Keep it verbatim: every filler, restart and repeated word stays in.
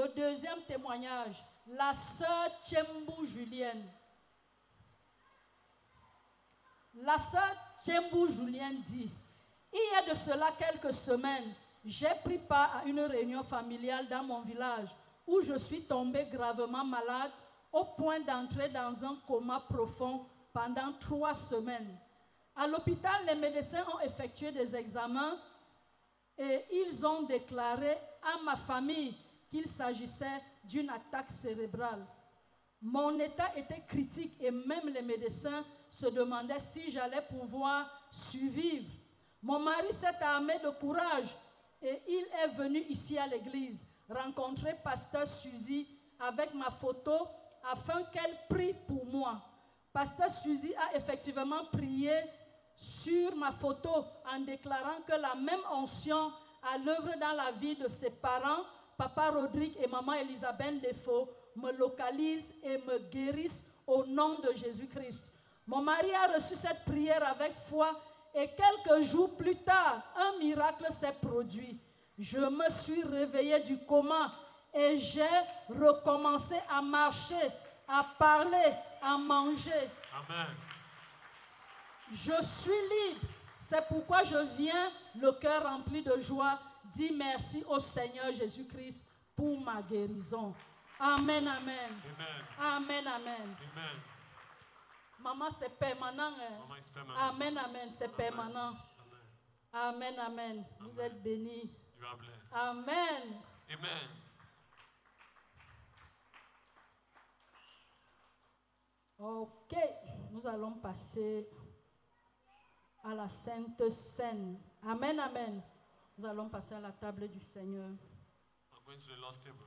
Le deuxième témoignage, la sœur Tchembou Julienne. La sœur Tchembou Julienne dit, « Il y a de cela quelques semaines, j'ai pris part à une réunion familiale dans mon village où je suis tombée gravement malade au point d'entrer dans un coma profond pendant trois semaines. À l'hôpital, les médecins ont effectué des examens et ils ont déclaré à ma famille qu'il s'agissait d'une attaque cérébrale. Mon état était critique et même les médecins se demandaient si j'allais pouvoir survivre. Mon mari s'est armé de courage et il est venu ici à l'église rencontrer Pasteur Suzy avec ma photo afin qu'elle prie pour moi. Pasteur Suzy a effectivement prié sur ma photo en déclarant que la même onction à l'œuvre dans la vie de ses parents, Papa Rodrigue et Maman Elisabeth Ndeffo, me localisent et me guérissent au nom de Jésus-Christ. Mon mari a reçu cette prière avec foi et quelques jours plus tard, un miracle s'est produit. Je me suis réveillée du coma et j'ai recommencé à marcher, à parler, à manger. Amen. Je suis libre. C'est pourquoi je viens, le cœur rempli de joie, dire merci au Seigneur Jésus-Christ pour ma guérison. Amen, amen. Amen, amen. Amen. Amen. Maman, c'est permanent. Hein? Maman, c'est permanent. Amen, amen, c'est permanent. Amen, amen. Amen. Vous êtes bénis. You are blessed. Amen. Amen. Ok, nous allons passer à la Sainte Seine. Amen, amen. Nous allons passer à la table du Seigneur. I'm going to the Lord's table.